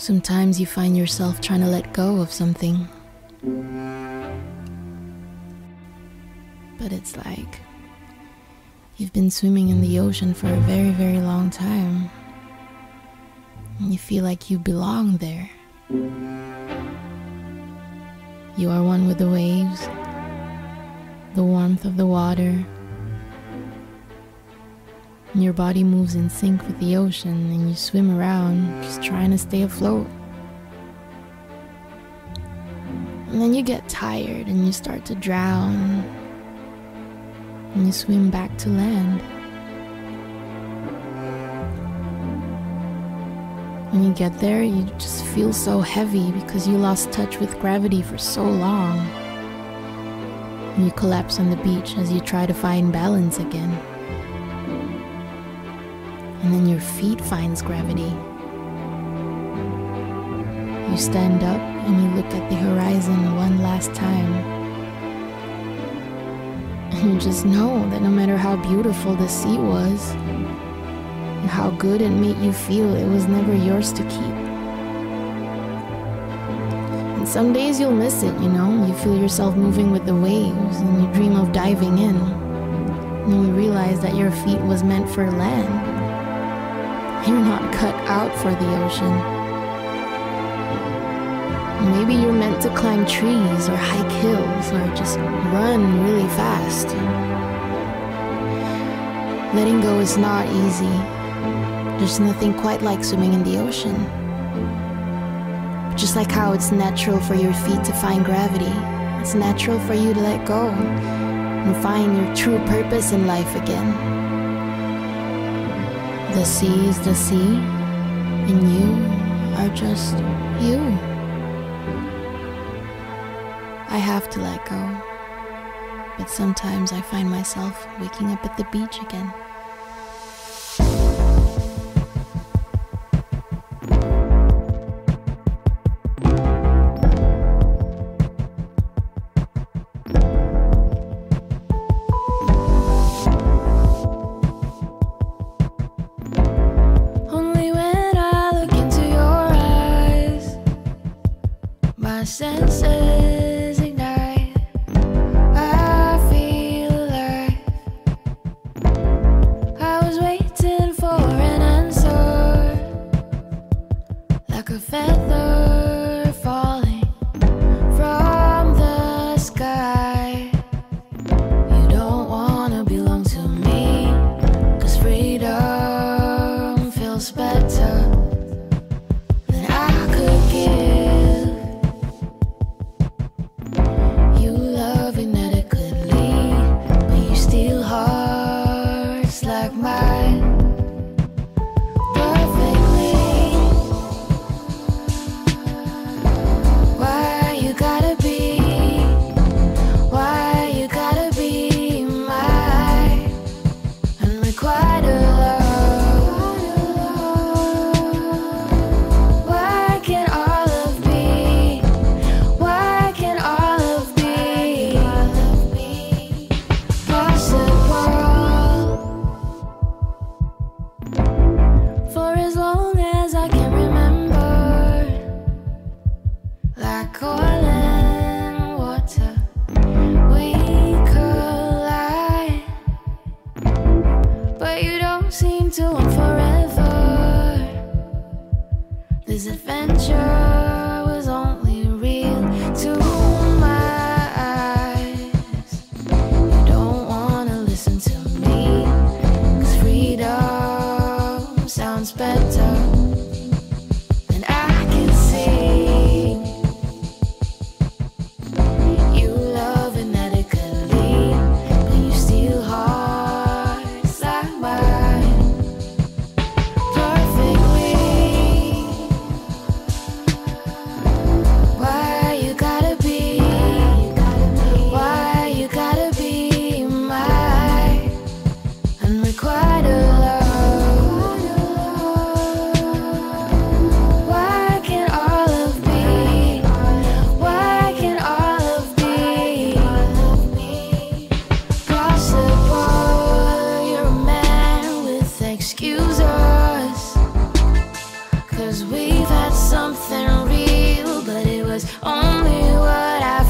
Sometimes you find yourself trying to let go of something. But it's like you've been swimming in the ocean for a very, very long time. And you feel like you belong there. You are one with the waves, the warmth of the water. And your body moves in sync with the ocean, and you swim around just trying to stay afloat. And then you get tired and you start to drown, and you swim back to land. When you get there, you just feel so heavy because you lost touch with gravity for so long. And you collapse on the beach as you try to find balance again. And then your feet finds gravity. You stand up and you look at the horizon one last time. And you just know that no matter how beautiful the sea was, and how good it made you feel, it was never yours to keep. And some days you'll miss it, you know? You feel yourself moving with the waves and you dream of diving in. And you realize that your feet was meant for land. You're not cut out for the ocean. Maybe you're meant to climb trees or hike hills or just run really fast. Letting go is not easy. There's nothing quite like swimming in the ocean. Just like how it's natural for your feet to find gravity, it's natural for you to let go and find your true purpose in life again. The sea is the sea, and you are just you. I have to let go, but sometimes I find myself waking up at the beach again. My senses ignite, I feel alive. I was waiting for an answer, like a feather falling from the sky. You don't wanna belong to me, 'cause freedom feels better. To one forever. This adventure was only real to my eyes. You don't wanna listen to me, 'cause freedom sounds better than I can see. You love inadequately, but you steal hearts like mine. 'cause we've had something real, but it was only what I felt.